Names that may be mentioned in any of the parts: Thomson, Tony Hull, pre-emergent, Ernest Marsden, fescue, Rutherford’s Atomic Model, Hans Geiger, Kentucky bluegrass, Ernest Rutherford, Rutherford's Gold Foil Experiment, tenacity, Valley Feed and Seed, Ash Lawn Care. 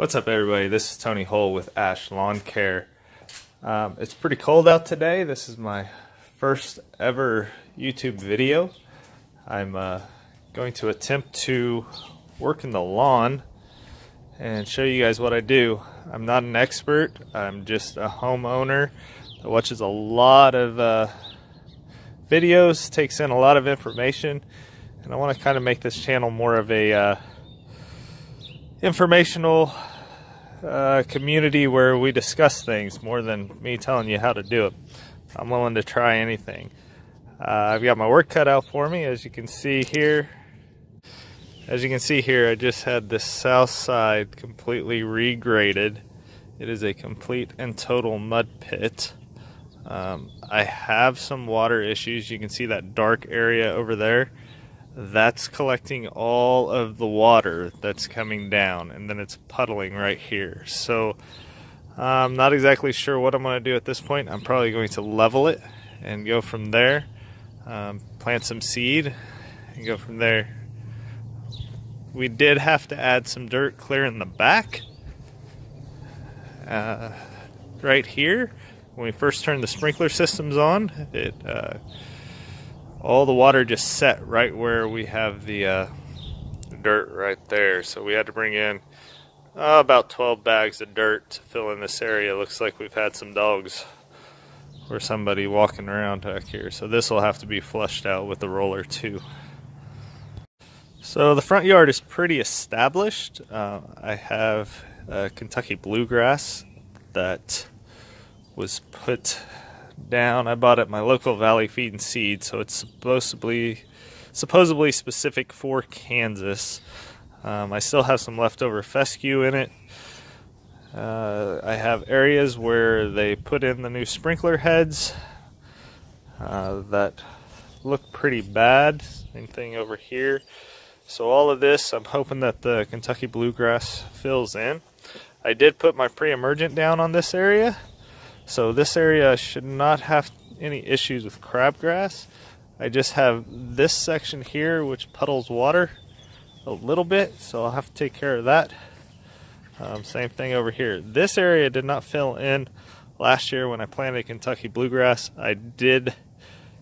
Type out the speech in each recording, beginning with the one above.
What's up, everybody? This is Tony Hull with Ash Lawn Care. It's pretty cold out today. This is my first ever YouTube video. I'm going to attempt to work in the lawn and show you guys what I do. I'm not an expert. I'm just a homeowner that watches a lot of videos, takes in a lot of information, and I want to kind of make this channel more of a informational community where we discuss things more than me telling you how to do it. I'm willing to try anything. I've got my work cut out for me, as you can see here. I just had this south side completely regraded. It is a complete and total mud pit. I have some water issues. You can see that dark area over there. That's collecting all of the water that's coming down, and then it's puddling right here. So I'm not exactly sure what I'm going to do at this point. I'm probably going to level it and go from there, plant some seed and go from there. We did have to add some dirt clear in the back right here. When we first turned the sprinkler systems on, it all the water just set right where we have the dirt right there. So we had to bring in about 12 bags of dirt to fill in this area. Looks like we've had some dogs or somebody walking around back here. So this will have to be flushed out with the roller too. So the front yard is pretty established. I have Kentucky bluegrass that was put down. I bought it at my local Valley Feed and Seed, so it's supposedly specific for Kansas. I still have some leftover fescue in it. I have areas where they put in the new sprinkler heads that look pretty bad. Same thing over here. So all of this, I'm hoping that the Kentucky bluegrass fills in. I did put my pre-emergent down on this area. So this area should not have any issues with crabgrass. I just have this section here which puddles water a little bit, so I'll have to take care of that. Same thing over here. This area did not fill in last year when I planted Kentucky bluegrass. I did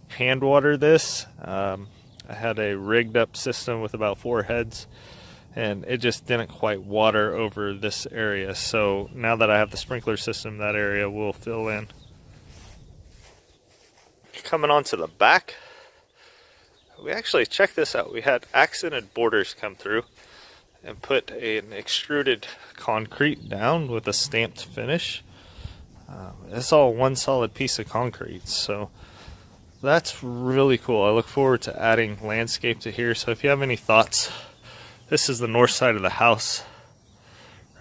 hand water this. I had a rigged up system with about 4 heads, and it just didn't quite water over this area. So now that I have the sprinkler system, that area will fill in. Coming on to the back, we actually checked this out. We had accented borders come through and put an extruded concrete down with a stamped finish. It's all one solid piece of concrete, so that's really cool. I look forward to adding landscape to here, so if you have any thoughts, this is the north side of the house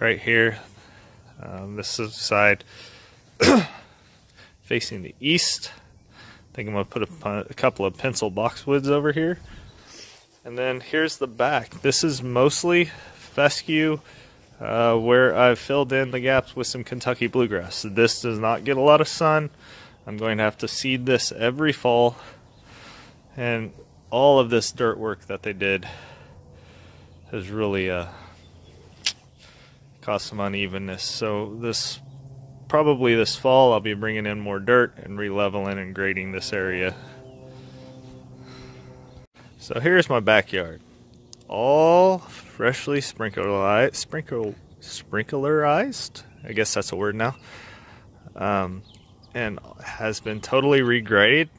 right here. This is the side facing the east. I think I'm going to put a couple of pencil boxwoods over here. And then here's the back. This is mostly fescue where I've filled in the gaps with some Kentucky bluegrass. This does not get a lot of sun. I'm going to have to seed this every fall. And all of this dirt work that they did has really caused some unevenness. So probably this fall I'll be bringing in more dirt and re-leveling and grading this area. So here's my backyard, all freshly sprinklerized, I guess that's a word now, and has been totally regraded.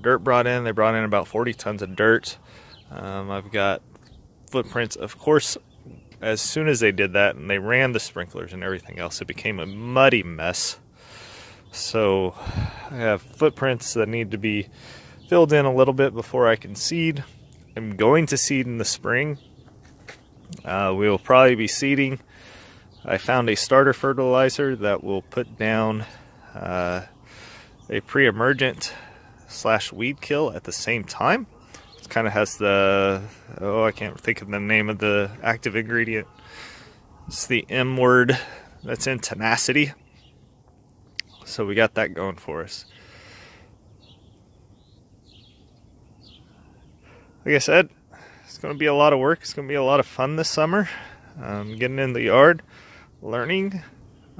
Dirt brought in. They brought in about 40 tons of dirt. I've got footprints. Of course, as soon as they did that and they ran the sprinklers and everything else, it became a muddy mess. So I have footprints that need to be filled in a little bit before I can seed. I'm going to seed in the spring. We will probably be seeding. I found a starter fertilizer that will put down a pre-emergent / weed kill at the same time. Kind of has the, oh, I can't think of the name of the active ingredient. It's the M word that's in tenacity. So we got that going for us. Like I said, it's going to be a lot of work. It's going to be a lot of fun this summer. getting in the yard, learning.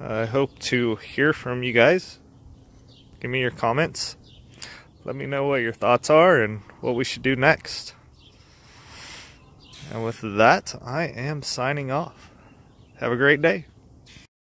I hope to hear from you guys. Give me your comments. Let me know what your thoughts are and what we should do next. And with that, I am signing off. Have a great day.